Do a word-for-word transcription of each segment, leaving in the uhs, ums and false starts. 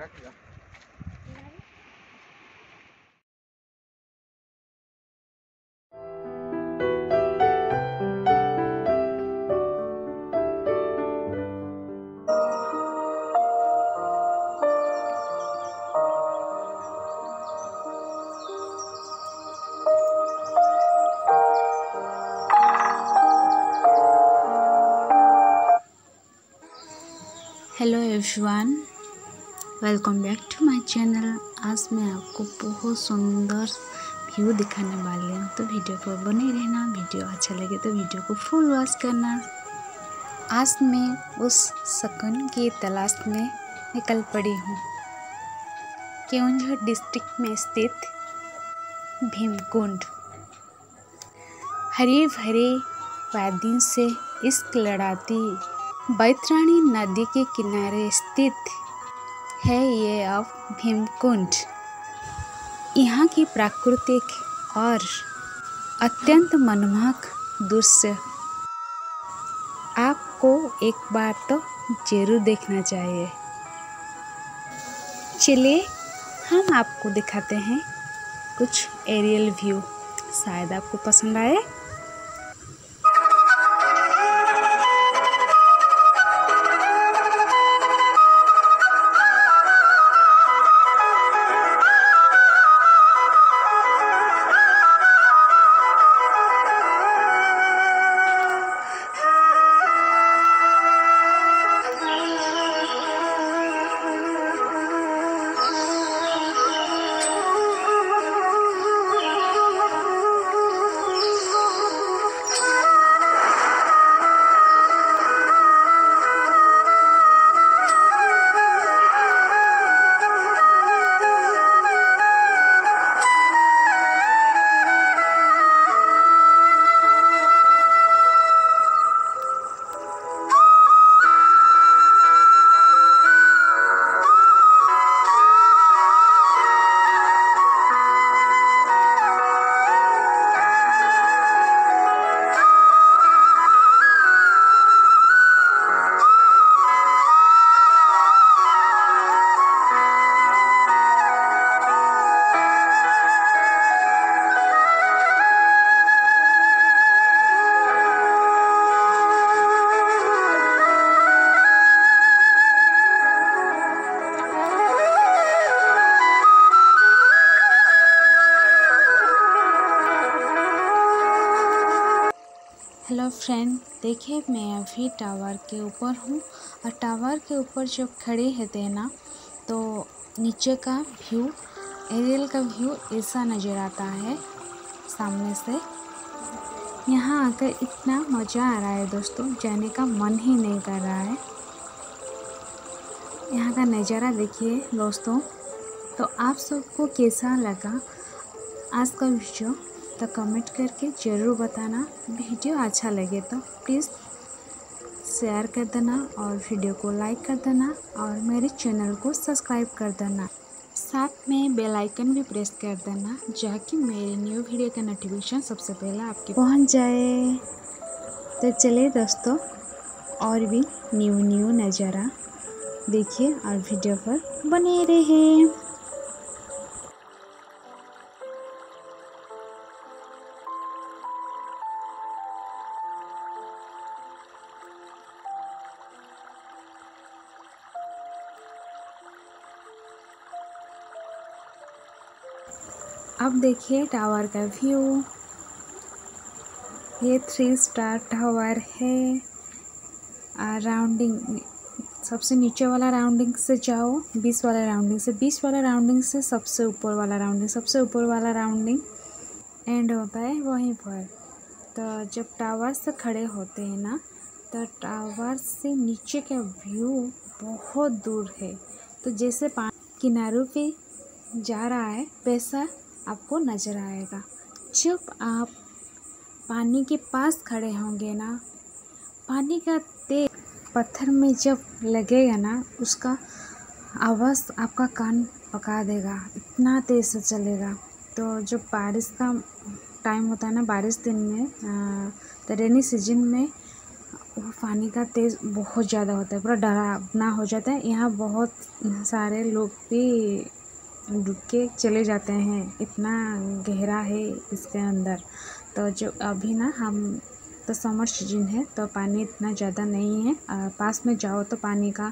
रख। Hello everyone, welcome back to my channel. आज मैं आपको बहुत सुंदर व्यू दिखाने वाली हूँ, तो वीडियो पर बने रहना। वीडियो अच्छा लगे तो वीडियो को फुल वॉच करना। आज मैं उस सुकून की तलाश में निकल पड़ी हूँ। केंजर डिस्ट्रिक्ट में स्थित भीमकुंड हरे भरे वादी से इश्क लड़ाती बैतरानी नदी के किनारे स्थित है ये अब भीमकुंड। यहाँ की प्राकृतिक और अत्यंत मनमोहक दृश्य आपको एक बार तो जरूर देखना चाहिए। चलिए हम आपको दिखाते हैं कुछ एरियल व्यू, शायद आपको पसंद आए। हेलो फ्रेंड, देखिए मैं अभी टावर के ऊपर हूँ और टावर के ऊपर जब खड़े होते हैं ना तो नीचे का व्यू, एरियल का व्यू ऐसा नज़र आता है सामने से। यहाँ आकर इतना मज़ा आ रहा है दोस्तों, जाने का मन ही नहीं कर रहा है। यहाँ का नज़ारा देखिए दोस्तों। तो आप सबको कैसा लगा आज का वीडियो, तो कमेंट करके ज़रूर बताना। वीडियो अच्छा लगे तो प्लीज़ शेयर कर देना और वीडियो को लाइक कर देना और मेरे चैनल को सब्सक्राइब कर देना। साथ में बेल आइकन भी प्रेस कर देना, जाकि मेरे न्यू वीडियो का नोटिफिकेशन सबसे पहले आपके पहुंच जाए। तो चलिए दोस्तों, और भी न्यू न्यू नज़ारा देखिए और वीडियो पर बने रहे। अब देखिए टावर का व्यू, ये थ्री स्टार टावर है। राउंडिंग सबसे नीचे वाला राउंडिंग से जाओ, बीस वाला राउंडिंग से, बीस वाला राउंडिंग से सबसे ऊपर वाला राउंडिंग, सबसे ऊपर वाला राउंडिंग एंड होता है वहीं पर। तो जब टावर से खड़े होते हैं ना तो टावर से नीचे का व्यू बहुत दूर है, तो जैसे पानी किनारों पे जा रहा है वैसा आपको नज़र आएगा। जब आप पानी के पास खड़े होंगे ना, पानी का तेज पत्थर में जब लगेगा ना, उसका आवाज़ आपका कान पका देगा, इतना तेज़ से चलेगा। तो जब बारिश का टाइम होता है ना, बारिश दिन में, तो रेनी सीजन में और पानी का तेज़ बहुत ज़्यादा होता है, पूरा डरावना हो जाता है। यहाँ बहुत सारे लोग भी डूब के चले जाते हैं, इतना गहरा है इसके अंदर। तो जो अभी ना हम तो समर सीजन है तो पानी इतना ज़्यादा नहीं है। आ, पास में जाओ तो पानी का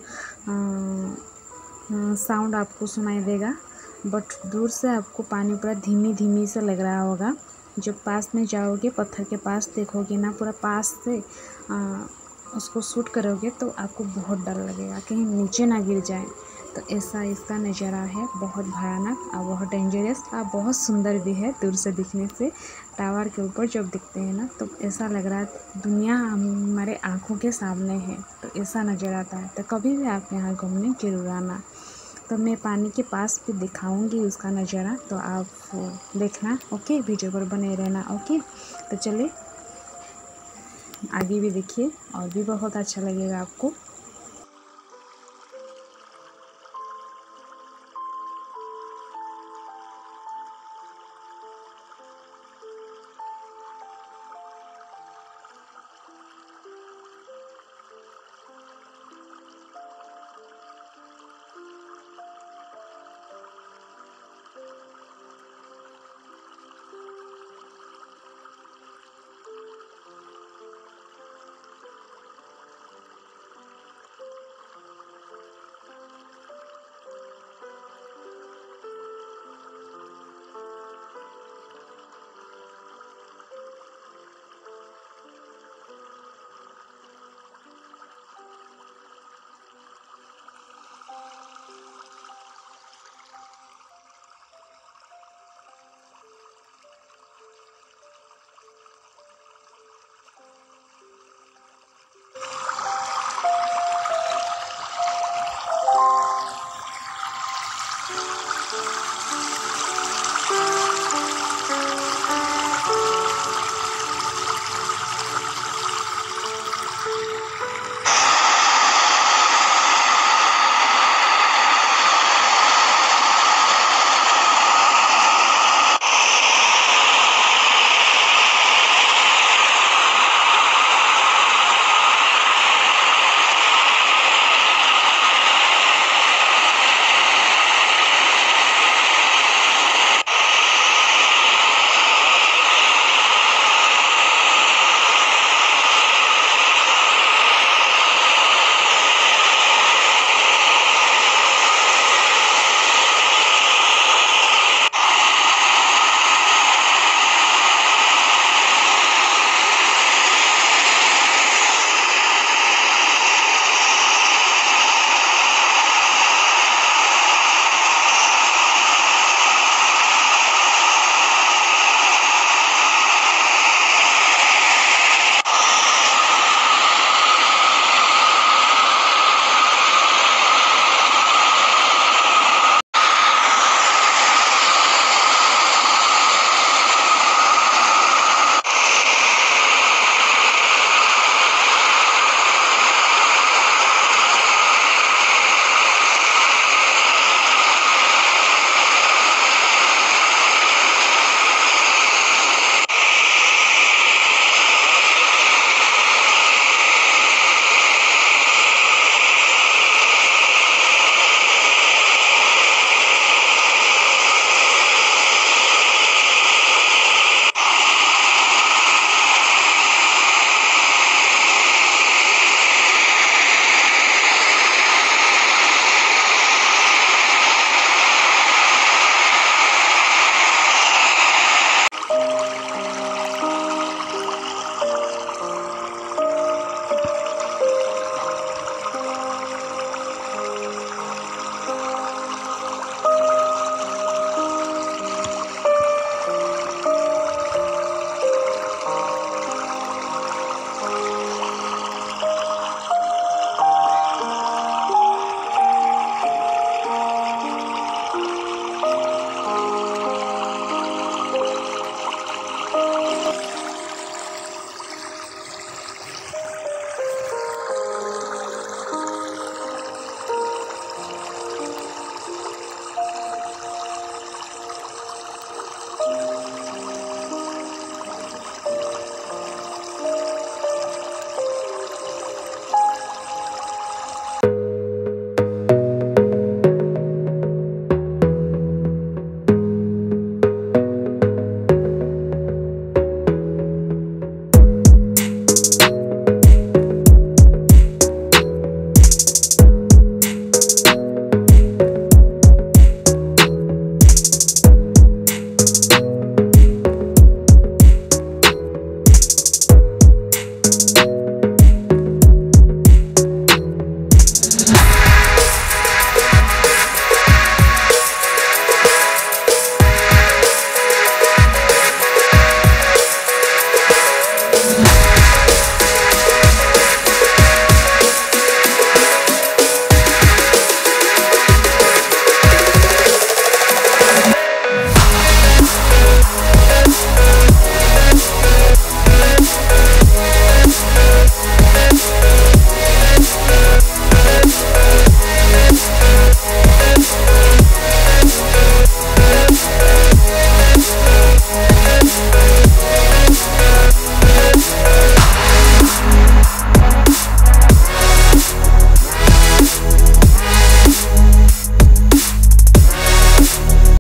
साउंड आपको सुनाई देगा, बट दूर से आपको पानी पूरा धीमी धीमी से लग रहा होगा। जब पास में जाओगे, पत्थर के पास देखोगे ना, पूरा पास से आ, उसको शूट करोगे तो आपको बहुत डर लगेगा कहीं नीचे ना गिर जाए। तो ऐसा इसका नज़ारा है, बहुत भयानक और बहुत डेंजरस और बहुत सुंदर भी है। दूर से दिखने से टावर के ऊपर जब दिखते हैं ना तो ऐसा लग रहा है दुनिया हमारे आँखों के सामने है, तो ऐसा नज़र आता है। तो कभी भी आप यहाँ घूमने जरूर आना। तो मैं पानी के पास भी दिखाऊंगी उसका नज़ारा, तो आप देखना। ओके, वीडियो पर बने रहना। ओके, तो चलिए आगे भी देखिए और भी बहुत अच्छा लगेगा आपको।